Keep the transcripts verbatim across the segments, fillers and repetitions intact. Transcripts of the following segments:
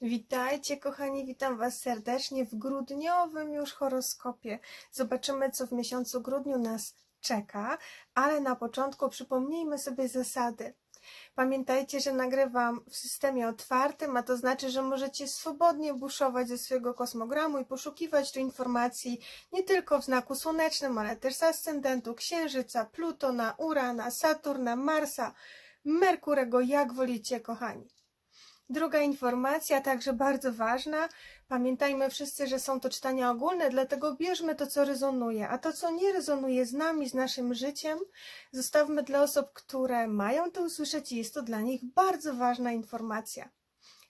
Witajcie kochani, witam Was serdecznie w grudniowym już horoskopie. Zobaczymy, co w miesiącu grudniu nas czeka, ale na początku przypomnijmy sobie zasady. Pamiętajcie, że nagrywam w systemie otwartym, a to znaczy, że możecie swobodnie buszować ze swojego kosmogramu i poszukiwać tu informacji nie tylko w znaku słonecznym, ale też z ascendentu, księżyca, Plutona, Urana, Saturna, Marsa, Merkurego, jak wolicie kochani. Druga informacja, także bardzo ważna, pamiętajmy wszyscy, że są to czytania ogólne, dlatego bierzmy to, co rezonuje, a to, co nie rezonuje z nami, z naszym życiem, zostawmy dla osób, które mają to usłyszeć i jest to dla nich bardzo ważna informacja.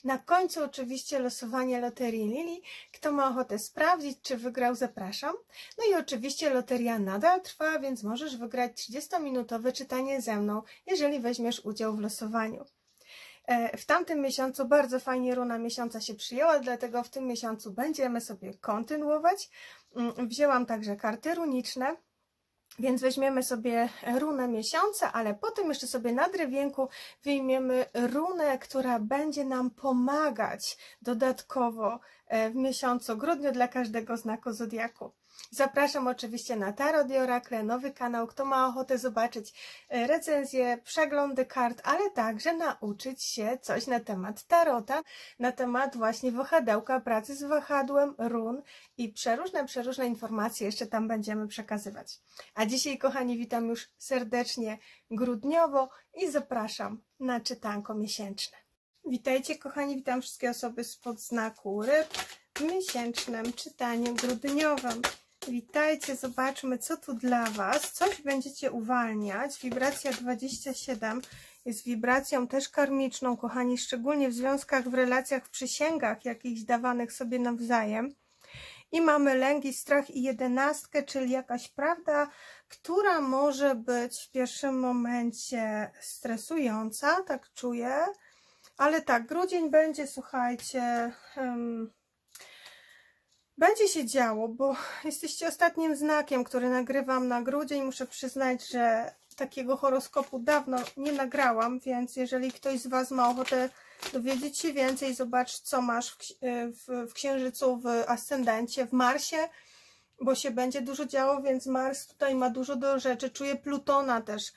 Na końcu oczywiście losowanie Loterii Lilly. Kto ma ochotę sprawdzić, czy wygrał, zapraszam. No i oczywiście loteria nadal trwa, więc możesz wygrać trzydziestominutowe czytanie ze mną, jeżeli weźmiesz udział w losowaniu. W tamtym miesiącu bardzo fajnie runa miesiąca się przyjęła, dlatego w tym miesiącu będziemy sobie kontynuować. Wzięłam także karty runiczne, więc weźmiemy sobie runę miesiąca, ale potem jeszcze sobie na drewienku wyjmiemy runę, która będzie nam pomagać dodatkowo w miesiącu grudniu dla każdego znaku zodiaku. Zapraszam oczywiście na Tarot i Oracle, nowy kanał, kto ma ochotę zobaczyć recenzje, przeglądy kart, ale także nauczyć się coś na temat tarota, na temat właśnie wahadełka, pracy z wahadłem, run i przeróżne, przeróżne informacje jeszcze tam będziemy przekazywać. A dzisiaj, kochani, witam już serdecznie grudniowo i zapraszam na czytanko miesięczne. Witajcie, kochani, witam wszystkie osoby spod znaku ryb w miesięcznym czytaniu grudniowym. Witajcie, zobaczmy, co tu dla Was. Coś będziecie uwalniać. Wibracja dwadzieścia siedem jest wibracją też karmiczną, kochani, szczególnie w związkach, w relacjach, w przysięgach jakichś dawanych sobie nawzajem. I mamy lęki, strach i jedenastkę, czyli jakaś prawda, która może być w pierwszym momencie stresująca, tak czuję. Ale tak, grudzień będzie, słuchajcie... Um, Będzie się działo, bo jesteście ostatnim znakiem, który nagrywam na grudzień. Muszę przyznać, że takiego horoskopu dawno nie nagrałam, więc jeżeli ktoś z Was ma ochotę dowiedzieć się więcej, zobacz, co masz w księżycu, w ascendencie, w Marsie, bo się będzie dużo działo, więc Mars tutaj ma dużo do rzeczy. Czuję Plutona też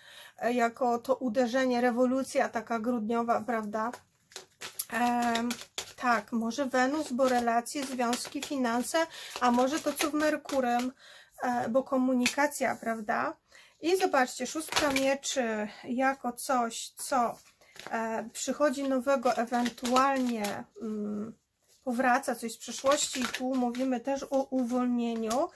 jako to uderzenie, rewolucja taka grudniowa, prawda? Ehm. Tak, może Wenus, bo relacje, związki, finanse, a może to, co w Merkurem, bo komunikacja, prawda? I zobaczcie, szóstka mieczy jako coś, co przychodzi nowego, ewentualnie powraca coś z przeszłości. Tu mówimy też o uwolnieniu.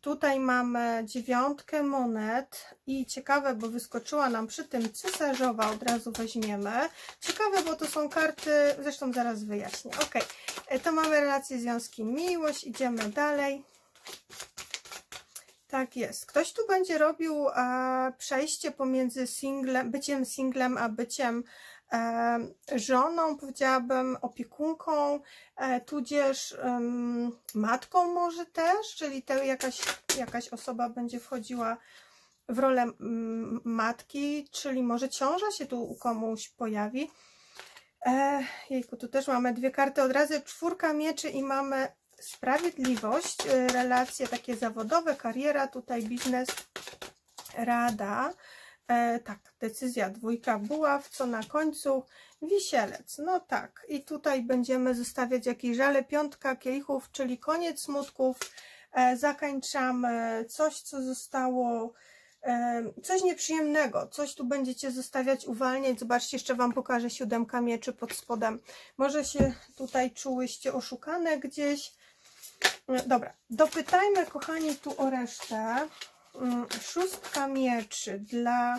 Tutaj mamy dziewiątkę monet i ciekawe, bo wyskoczyła nam przy tym cesarzowa, od razu weźmiemy. Ciekawe, bo to są karty, zresztą zaraz wyjaśnię. Ok, to mamy relacje, związki, miłość, idziemy dalej. Tak jest. Ktoś tu będzie robił e, przejście pomiędzy singlem, byciem singlem a byciem e, żoną, powiedziałabym opiekunką, e, tudzież e, matką może też, czyli te jakaś, jakaś osoba będzie wchodziła w rolę m, matki, czyli może ciąża się tu u komuś pojawi. E, jejku, tu też mamy dwie karty od razu, czwórka mieczy i mamy sprawiedliwość, relacje takie zawodowe, kariera, tutaj biznes, rada, e, tak, decyzja, dwójka buław, co na końcu, wisielec, no tak, i tutaj będziemy zostawiać jakieś żale, piątka kielichów, czyli koniec smutków, e, zakańczamy coś, co zostało, e, coś nieprzyjemnego, coś tu będziecie zostawiać, uwalniać, zobaczcie, jeszcze Wam pokażę siódemka mieczy pod spodem, może się tutaj czułyście oszukane gdzieś. Dobra, dopytajmy, kochani, tu o resztę. Szóstka mieczy dla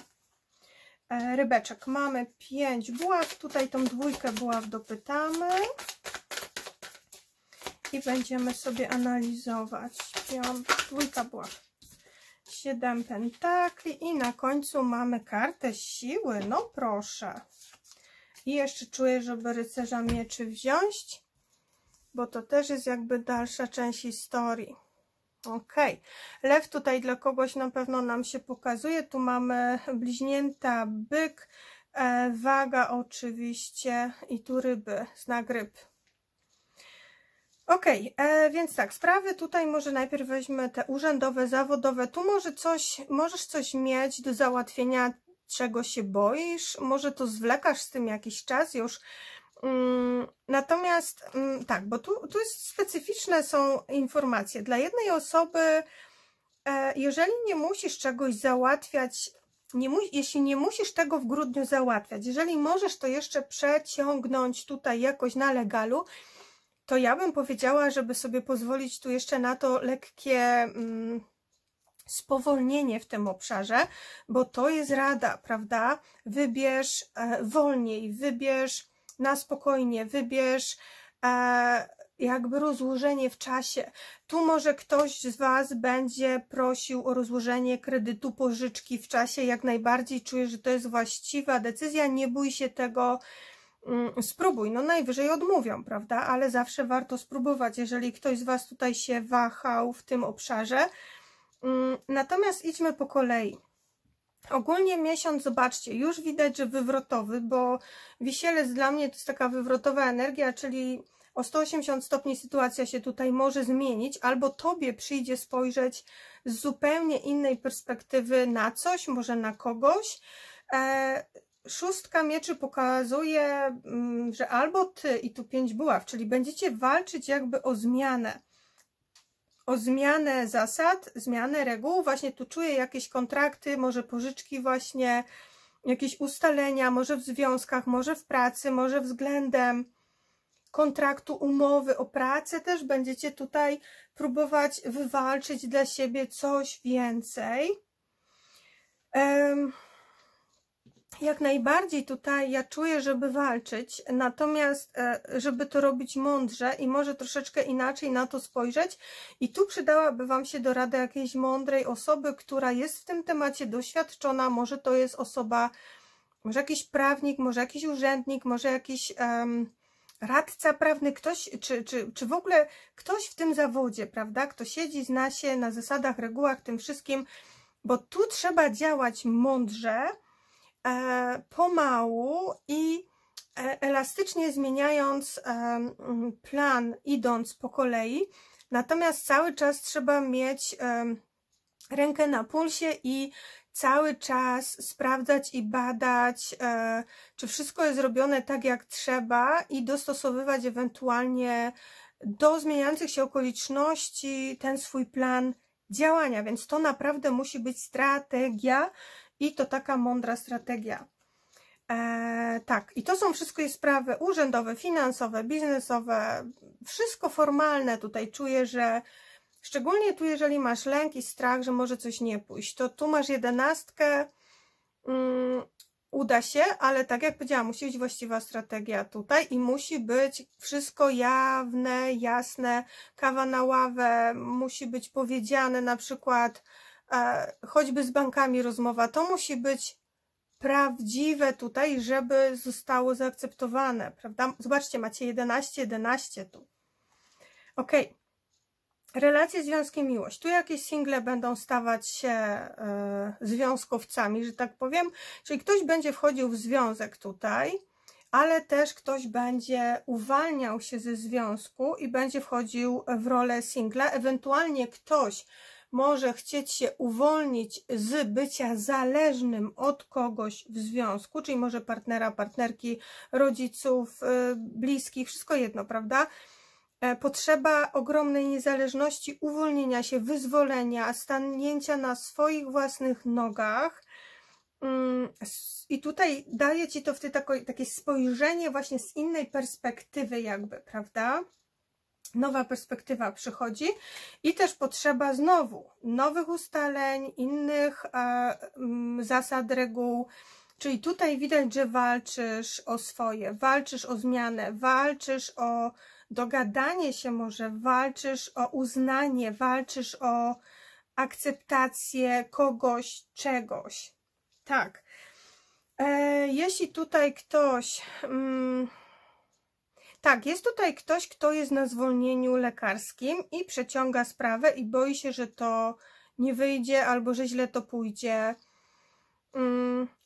rybeczek. Mamy pięć buław. Tutaj tą dwójkę buław dopytamy. I będziemy sobie analizować. Piąt, dwójka buław. Siedem pentakli. I na końcu mamy kartę siły. No proszę. I jeszcze czuję, żeby rycerza mieczy wziąć, bo to też jest jakby dalsza część historii. Ok, lew tutaj dla kogoś na pewno nam się pokazuje, tu mamy bliźnięta, byk, e, waga oczywiście i tu ryby, znak ryb, Okej, okay, więc tak, sprawy tutaj może najpierw weźmy te urzędowe, zawodowe. Tu może coś, możesz coś mieć do załatwienia, czego się boisz, może to zwlekasz z tym jakiś czas już. Natomiast tak, bo tu, tu jest specyficzne są informacje. Dla jednej osoby, jeżeli nie musisz czegoś załatwiać, nie mu, jeśli nie musisz tego w grudniu załatwiać, jeżeli możesz to jeszcze przeciągnąć tutaj jakoś na legalu, to ja bym powiedziała, żeby sobie pozwolić tu jeszcze na to lekkie mm, spowolnienie w tym obszarze, bo to jest rada, prawda? Wybierz e, wolniej, wybierz na spokojnie, wybierz e, jakby rozłożenie w czasie. Tu może ktoś z Was będzie prosił o rozłożenie kredytu, pożyczki w czasie. Jak najbardziej czuję, że to jest właściwa decyzja, nie bój się tego, spróbuj, no najwyżej odmówią, prawda, ale zawsze warto spróbować, jeżeli ktoś z Was tutaj się wahał w tym obszarze. Natomiast idźmy po kolei. Ogólnie miesiąc, zobaczcie, już widać, że wywrotowy, bo Wisielec dla mnie to jest taka wywrotowa energia, czyli o sto osiemdziesiąt stopni sytuacja się tutaj może zmienić, albo Tobie przyjdzie spojrzeć z zupełnie innej perspektywy na coś, może na kogoś. e Szóstka mieczy pokazuje, że albo ty i tu pięć buław, czyli będziecie walczyć jakby o zmianę. O zmianę zasad, zmianę reguł. Właśnie tu czuję jakieś kontrakty, może pożyczki właśnie, jakieś ustalenia, może w związkach, może w pracy, może względem kontraktu, umowy o pracę też będziecie tutaj próbować wywalczyć dla siebie coś więcej. Um, Jak najbardziej tutaj ja czuję, żeby walczyć, natomiast żeby to robić mądrze i może troszeczkę inaczej na to spojrzeć. I tu przydałaby Wam się dorada jakiejś mądrej osoby, która jest w tym temacie doświadczona, może to jest osoba, może jakiś prawnik, może jakiś urzędnik, może jakiś um, radca prawny, ktoś, czy, czy, czy w ogóle ktoś w tym zawodzie, prawda, kto siedzi, zna się na zasadach, regułach, tym wszystkim, bo tu trzeba działać mądrze, pomału i elastycznie zmieniając plan, idąc po kolei, natomiast cały czas trzeba mieć rękę na pulsie i cały czas sprawdzać i badać, czy wszystko jest robione tak jak trzeba i dostosowywać ewentualnie do zmieniających się okoliczności ten swój plan działania, więc to naprawdę musi być strategia. I to taka mądra strategia. Eee, tak, i to są wszystkie sprawy urzędowe, finansowe, biznesowe, wszystko formalne tutaj czuję, że szczególnie tu, jeżeli masz lęk i strach, że może coś nie pójść, to tu masz jedenastkę, um, uda się, ale tak jak powiedziałam, musi być właściwa strategia tutaj i musi być wszystko jawne, jasne, kawa na ławę, musi być powiedziane na przykład, choćby z bankami rozmowa, to musi być prawdziwe tutaj, żeby zostało zaakceptowane, prawda? Zobaczcie, macie jedenaście, jedenaście tu. Ok. Relacje, związki, miłość. Tu jakieś single będą stawać się e, związkowcami, że tak powiem. Czyli ktoś będzie wchodził w związek tutaj, ale też ktoś będzie uwalniał się ze związku i będzie wchodził w rolę singla. Ewentualnie ktoś może chcieć się uwolnić z bycia zależnym od kogoś w związku, czyli może partnera, partnerki, rodziców, bliskich, wszystko jedno, prawda? Potrzeba ogromnej niezależności, uwolnienia się, wyzwolenia, stanięcia na swoich własnych nogach. I tutaj daje Ci to w takie spojrzenie właśnie z innej perspektywy jakby, prawda? Nowa perspektywa przychodzi i też potrzeba znowu nowych ustaleń, innych e, zasad, reguł, czyli tutaj widać, że walczysz o swoje, walczysz o zmianę, walczysz o dogadanie się może, walczysz o uznanie, walczysz o akceptację kogoś, czegoś. Tak, e, jeśli tutaj ktoś... Mm, Tak, jest tutaj ktoś, kto jest na zwolnieniu lekarskim i przeciąga sprawę i boi się, że to nie wyjdzie albo że źle to pójdzie.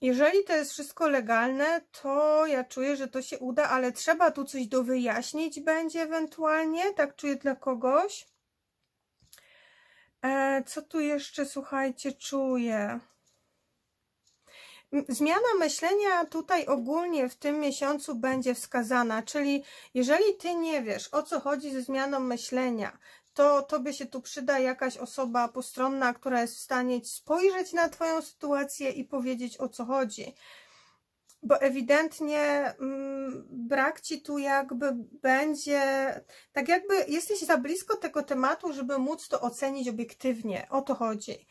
jeżeli to jest wszystko legalne, to ja czuję, że to się uda, ale trzeba tu coś do wyjaśnić będzie ewentualnie, tak czuję dla kogoś. Co tu jeszcze, słuchajcie, czuję? Zmiana myślenia tutaj ogólnie w tym miesiącu będzie wskazana, czyli jeżeli ty nie wiesz, o co chodzi ze zmianą myślenia, to tobie się tu przyda jakaś osoba postronna, która jest w stanie spojrzeć na twoją sytuację i powiedzieć, o co chodzi. Bo ewidentnie mm, brak ci tu jakby będzie, tak jakby jesteś za blisko tego tematu, żeby móc to ocenić obiektywnie, o to chodzi.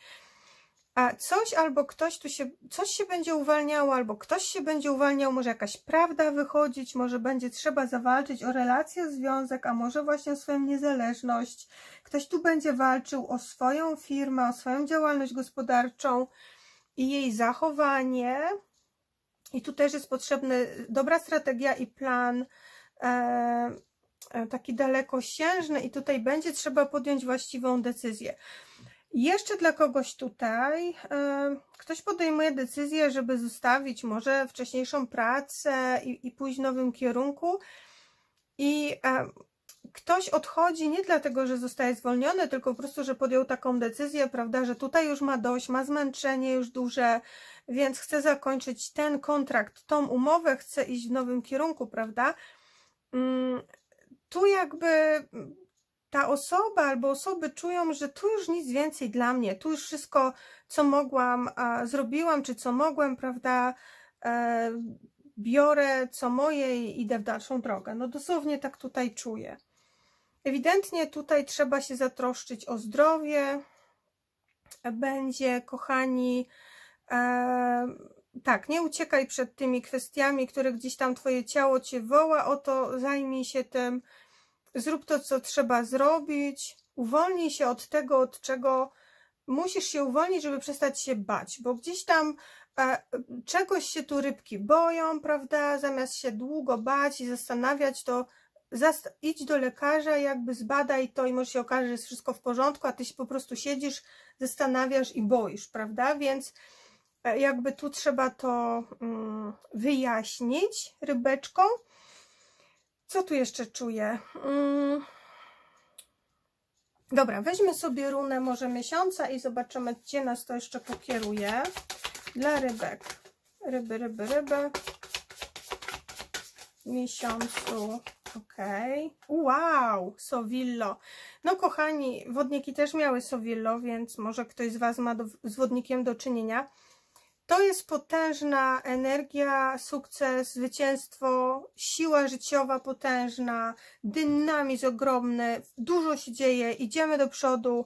A coś albo ktoś tu się, coś się będzie uwalniało, albo ktoś się będzie uwalniał, może jakaś prawda wychodzić, może będzie trzeba zawalczyć o relację, związek, a może właśnie o swoją niezależność. Ktoś tu będzie walczył o swoją firmę, o swoją działalność gospodarczą i jej zachowanie. I tu też jest potrzebna dobra strategia i plan e, taki dalekosiężny i tutaj będzie trzeba podjąć właściwą decyzję. Jeszcze dla kogoś tutaj, e, ktoś podejmuje decyzję, żeby zostawić może wcześniejszą pracę i, i pójść w nowym kierunku i e, ktoś odchodzi nie dlatego, że zostaje zwolniony, tylko po prostu, że podjął taką decyzję, prawda, że tutaj już ma dość, ma zmęczenie już duże, więc chce zakończyć ten kontrakt, tą umowę, chce iść w nowym kierunku, prawda? Tu jakby ta osoba albo osoby czują, że tu już nic więcej dla mnie, tu już wszystko, co mogłam, zrobiłam, czy co mogłem, prawda, biorę co moje i idę w dalszą drogę. No dosłownie tak tutaj czuję. Ewidentnie tutaj trzeba się zatroszczyć o zdrowie. Będzie, kochani, e, tak, nie uciekaj przed tymi kwestiami, które gdzieś tam twoje ciało cię woła, o to zajmij się tym, zrób to, co trzeba zrobić, uwolnij się od tego, od czego musisz się uwolnić, żeby przestać się bać, bo gdzieś tam e, czegoś się tu rybki boją, prawda, zamiast się długo bać i zastanawiać, to zast idź do lekarza, jakby zbadaj to i może się okaże, że jest wszystko w porządku, a ty się po prostu siedzisz, zastanawiasz i boisz, prawda, więc e, jakby tu trzeba to mm, wyjaśnić rybeczką. Co tu jeszcze czuję? Mm. Dobra, weźmy sobie runę może miesiąca i zobaczymy, gdzie nas to jeszcze pokieruje. Dla rybek. Ryby, ryby, ryby. Miesiącu. Okej. Okay. Wow! Sowillo. No kochani, wodniki też miały Sowillo, więc może ktoś z was ma do, z wodnikiem do czynienia. To jest potężna energia, sukces, zwycięstwo, siła życiowa potężna, dynamizm ogromny, dużo się dzieje, idziemy do przodu,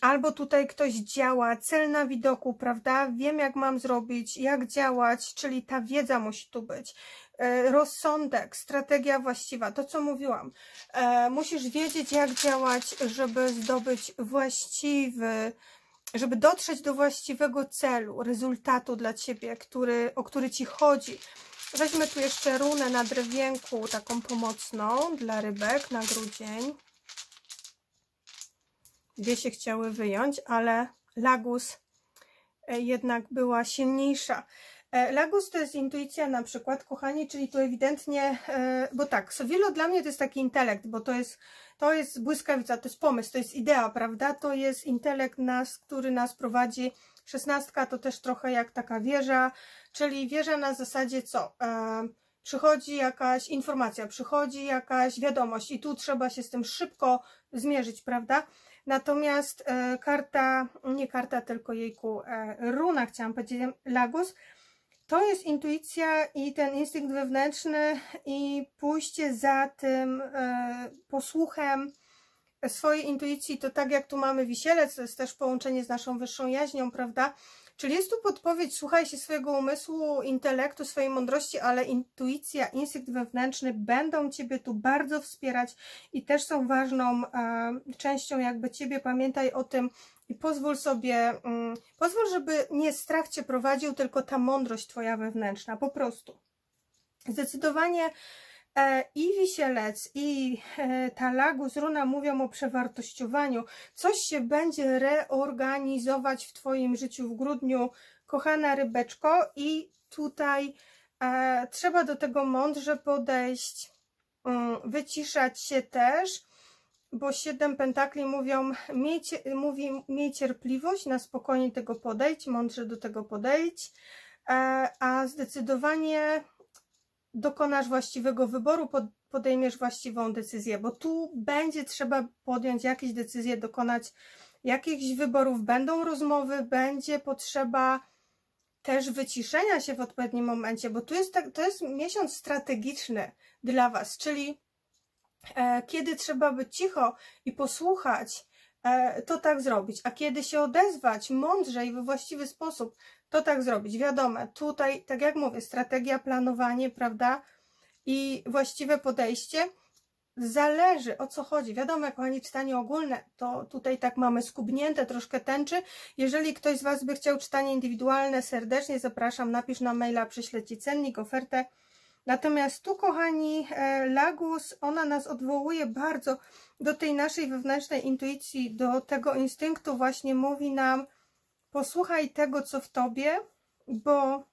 albo tutaj ktoś działa, cel na widoku, prawda? Wiem, jak mam zrobić, jak działać, czyli ta wiedza musi tu być. Rozsądek, strategia właściwa, to co mówiłam. Musisz wiedzieć, jak działać, żeby zdobyć właściwy, żeby dotrzeć do właściwego celu, rezultatu dla ciebie, który, o który ci chodzi. Weźmy tu jeszcze runę na drewienku, taką pomocną dla rybek na grudzień. Dwie się chciały wyjąć, ale Lagus jednak była silniejsza. Lagus to jest intuicja na przykład, kochani, czyli tu ewidentnie, bo tak, Sowillo dla mnie to jest taki intelekt, bo to jest, to jest błyskawica, to jest pomysł, to jest idea, prawda, to jest intelekt, nas, który nas prowadzi, szesnastka to też trochę jak taka wieża, czyli wieża na zasadzie co, e, przychodzi jakaś informacja, przychodzi jakaś wiadomość i tu trzeba się z tym szybko zmierzyć, prawda. Natomiast e, karta, nie karta, tylko jejku, e, runa chciałam powiedzieć, Lagus, to jest intuicja i ten instynkt wewnętrzny i pójście za tym e, posłuchem swojej intuicji, to tak jak tu mamy wisielec, to jest też połączenie z naszą wyższą jaźnią, prawda? Czyli jest tu podpowiedź, słuchaj się swojego umysłu, intelektu, swojej mądrości, ale intuicja, instynkt wewnętrzny będą ciebie tu bardzo wspierać i też są ważną e, częścią jakby ciebie, pamiętaj o tym. I pozwól sobie, mm, pozwól, żeby nie strach cię prowadził, tylko ta mądrość twoja wewnętrzna, po prostu. Zdecydowanie e, i wisielec, i e, ta Lagus runa mówią o przewartościowaniu. Coś się będzie reorganizować w twoim życiu w grudniu, kochana rybeczko, i tutaj e, trzeba do tego mądrze podejść, um, wyciszać się też, bo siedem pentakli mówią, miej, mówi, miej cierpliwość, na spokojnie tego podejdź, mądrze do tego podejdź, e, a zdecydowanie dokonasz właściwego wyboru, pod, podejmiesz właściwą decyzję, bo tu będzie trzeba podjąć jakieś decyzje, dokonać jakichś wyborów, będą rozmowy, będzie potrzeba też wyciszenia się w odpowiednim momencie, bo tu jest tak, to jest miesiąc strategiczny dla Was, czyli e, kiedy trzeba być cicho i posłuchać, e, to tak zrobić, a kiedy się odezwać mądrze i we właściwy sposób, to tak zrobić. Wiadomo, tutaj, tak jak mówię, strategia, planowanie, prawda, i właściwe podejście. Zależy, o co chodzi. Wiadomo, jak kochani, czytanie ogólne, to tutaj tak mamy skubnięte troszkę tęczy. Jeżeli ktoś z Was by chciał czytanie indywidualne, serdecznie zapraszam, napisz na maila, przyślę Ci cennik, ofertę. Natomiast tu, kochani, Lagus, ona nas odwołuje bardzo do tej naszej wewnętrznej intuicji, do tego instynktu, właśnie mówi nam, posłuchaj tego, co w Tobie, bo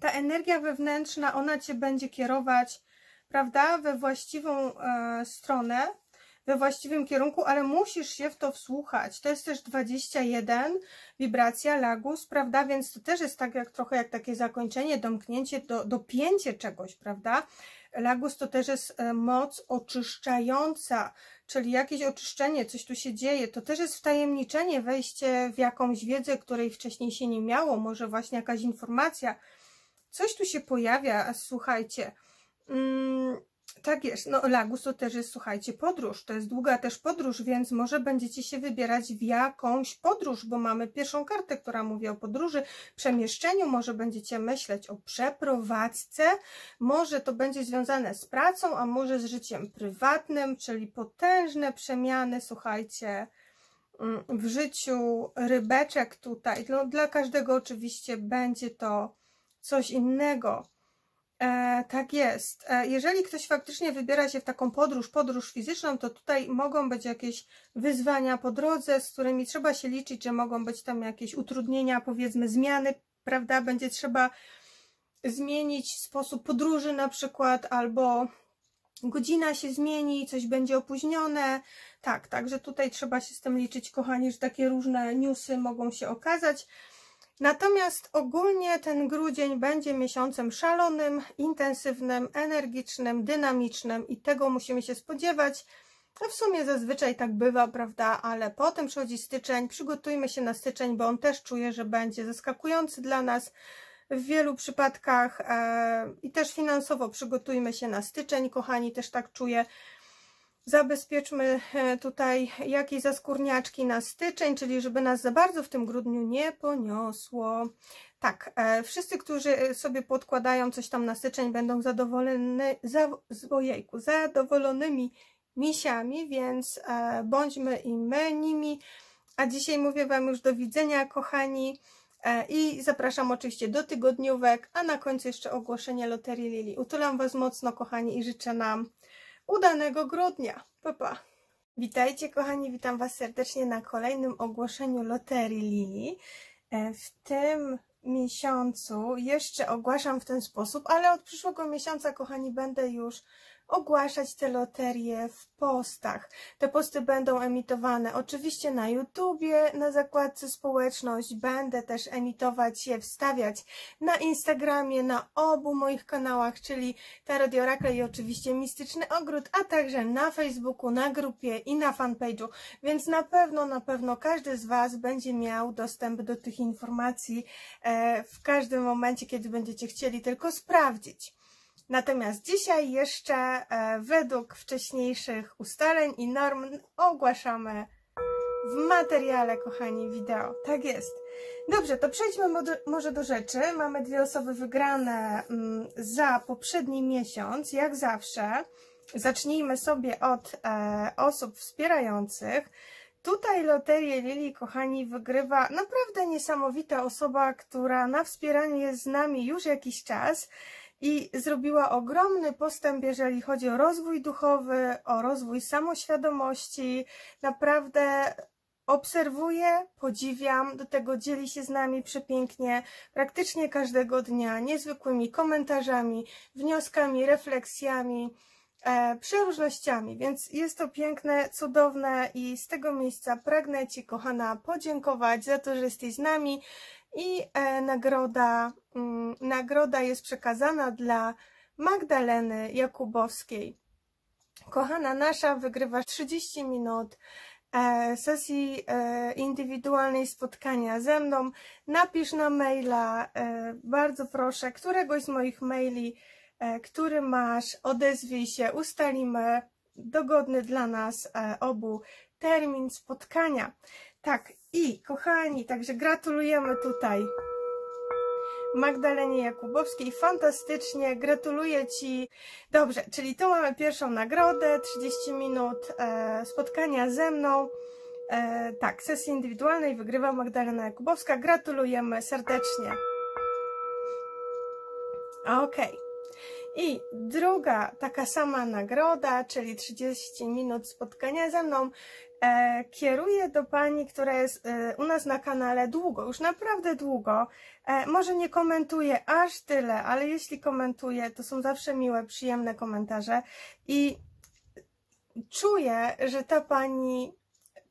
ta energia wewnętrzna, ona Cię będzie kierować, prawda, we właściwą e, stronę, we właściwym kierunku, ale musisz się w to wsłuchać. To jest też dwadzieścia jeden, wibracja Lagus, prawda, więc to też jest tak jak trochę jak takie zakończenie, domknięcie, do, dopięcie czegoś, prawda. Lagus to też jest e, moc oczyszczająca, czyli jakieś oczyszczenie, coś tu się dzieje, to też jest wtajemniczenie, wejście w jakąś wiedzę, której wcześniej się nie miało, może właśnie jakaś informacja, coś tu się pojawia, a słuchajcie, Mm, tak jest, no Lagus to też jest, słuchajcie, podróż, to jest długa też podróż, więc może będziecie się wybierać w jakąś podróż, bo mamy pierwszą kartę, która mówi o podróży, przemieszczeniu, może będziecie myśleć o przeprowadzce, może to będzie związane z pracą, a może z życiem prywatnym, czyli potężne przemiany, słuchajcie, w życiu rybeczek tutaj, no, dla każdego oczywiście będzie to coś innego. E, tak jest. E, jeżeli ktoś faktycznie wybiera się w taką podróż, podróż fizyczną, to tutaj mogą być jakieś wyzwania po drodze, z którymi trzeba się liczyć, że mogą być tam jakieś utrudnienia, powiedzmy zmiany, prawda? Będzie trzeba zmienić sposób podróży na przykład, albo godzina się zmieni, coś będzie opóźnione. Tak, także tutaj trzeba się z tym liczyć, kochani, że takie różne newsy mogą się okazać. Natomiast ogólnie ten grudzień będzie miesiącem szalonym, intensywnym, energicznym, dynamicznym i tego musimy się spodziewać. No w sumie zazwyczaj tak bywa, prawda, ale potem przychodzi styczeń, przygotujmy się na styczeń, bo on też czuje, że będzie zaskakujący dla nas w wielu przypadkach e, i też finansowo przygotujmy się na styczeń, kochani, też tak czuję. Zabezpieczmy tutaj jakieś zaskórniaczki na styczeń, czyli żeby nas za bardzo w tym grudniu nie poniosło. Tak, e, wszyscy, którzy sobie podkładają coś tam na styczeń, będą zadowoleni, za, ojejku, zadowolonymi misiami, więc e, bądźmy i my nimi. A dzisiaj mówię Wam już do widzenia, kochani, e, i zapraszam oczywiście do tygodniówek, a na końcu jeszcze ogłoszenie Loterii Lilly. Utulam Was mocno, kochani, i życzę nam udanego grudnia. Pa, pa. Witajcie, kochani, witam Was serdecznie na kolejnym ogłoszeniu Loterii Lilly. W tym miesiącu jeszcze ogłaszam w ten sposób, ale od przyszłego miesiąca, kochani, będę już ogłaszać te loterie w postach. Te posty będą emitowane oczywiście na YouTubie, na zakładce społeczność, będę też emitować je, wstawiać na Instagramie, na obu moich kanałach, czyli Tarot i Oracle i oczywiście Mistyczny Ogród, a także na Facebooku, na grupie i na fanpage'u, więc na pewno, na pewno każdy z Was będzie miał dostęp do tych informacji w każdym momencie, kiedy będziecie chcieli tylko sprawdzić. Natomiast dzisiaj jeszcze według wcześniejszych ustaleń i norm ogłaszamy w materiale, kochani, wideo. Tak jest. Dobrze, to przejdźmy do, może do rzeczy. Mamy dwie osoby wygrane za poprzedni miesiąc, jak zawsze. Zacznijmy sobie od e, osób wspierających. Tutaj Loterię Lilly, kochani, wygrywa naprawdę niesamowita osoba, która na wspieraniu jest z nami już jakiś czas i zrobiła ogromny postęp, jeżeli chodzi o rozwój duchowy, o rozwój samoświadomości. Naprawdę obserwuję, podziwiam, do tego dzieli się z nami przepięknie, praktycznie każdego dnia, niezwykłymi komentarzami, wnioskami, refleksjami, e, przeróżnościami, więc jest to piękne, cudowne i z tego miejsca pragnę Ci, kochana, podziękować za to, że jesteś z nami i e, nagroda, mm, nagroda jest przekazana dla Magdaleny Jakubowskiej. Kochana nasza, wygrywasz trzydzieści minut sesji indywidualnej spotkania ze mną. Napisz na maila, bardzo proszę, któregoś z moich maili, który masz, odezwij się, ustalimy dogodny dla nas obu termin spotkania. Tak, i kochani, także gratulujemy tutaj Magdalenie Jakubowskiej, fantastycznie, gratuluję Ci. Dobrze, czyli to mamy pierwszą nagrodę, trzydzieści minut e, spotkania ze mną. E, tak, sesji indywidualnej wygrywa Magdalena Jakubowska, gratulujemy serdecznie. Ok. I druga taka sama nagroda, czyli trzydzieści minut spotkania ze mną, e, kieruję do Pani, która jest e, u nas na kanale długo, już naprawdę długo. E, może nie komentuję aż tyle, ale jeśli komentuję, to są zawsze miłe, przyjemne komentarze i czuję, że ta Pani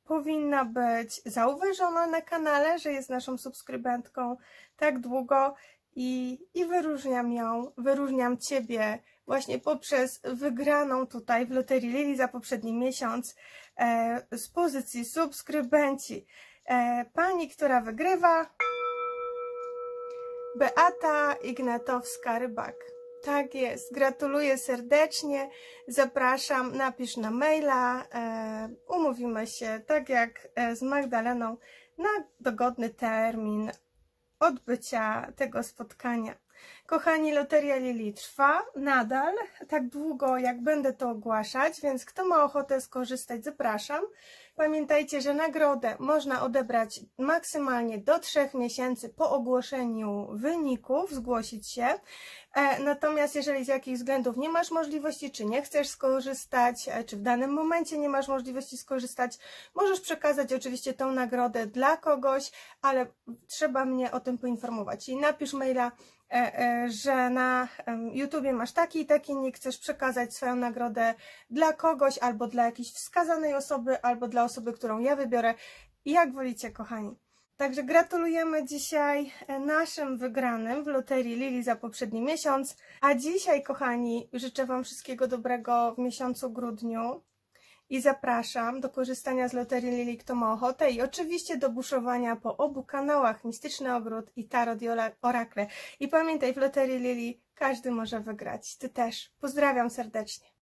powinna być zauważona na kanale, że jest naszą subskrybentką tak długo. I, I wyróżniam ją, wyróżniam Ciebie właśnie poprzez wygraną tutaj w Loterii Lilly za poprzedni miesiąc e, z pozycji subskrybenci. E, pani, która wygrywa, Beata Ignatowska-Rybak. Tak jest, gratuluję serdecznie, zapraszam, napisz na maila, e, umówimy się tak jak z Magdaleną na dogodny termin odbycia tego spotkania. Kochani, Loteria Lilly trwa nadal, tak długo jak będę to ogłaszać, więc kto ma ochotę skorzystać, zapraszam. Pamiętajcie, że nagrodę można odebrać maksymalnie do trzech miesięcy po ogłoszeniu wyników, zgłosić się. Natomiast jeżeli z jakichś względów nie masz możliwości, czy nie chcesz skorzystać, czy w danym momencie nie masz możliwości skorzystać, możesz przekazać oczywiście tą nagrodę dla kogoś, ale trzeba mnie o tym poinformować. I napisz maila, że na YouTubie masz taki i taki nick, chcesz przekazać swoją nagrodę dla kogoś, albo dla jakiejś wskazanej osoby, albo dla osoby, którą ja wybiorę, jak wolicie, kochani. Także gratulujemy dzisiaj naszym wygranym w Loterii Lilly za poprzedni miesiąc, a dzisiaj, kochani, życzę Wam wszystkiego dobrego w miesiącu grudniu i zapraszam do korzystania z Loterii Lilly, kto ma ochotę, i oczywiście do buszowania po obu kanałach Mistyczny Ogród i Tarot i Oracle. I pamiętaj, w Loterii Lilly każdy może wygrać, Ty też. Pozdrawiam serdecznie.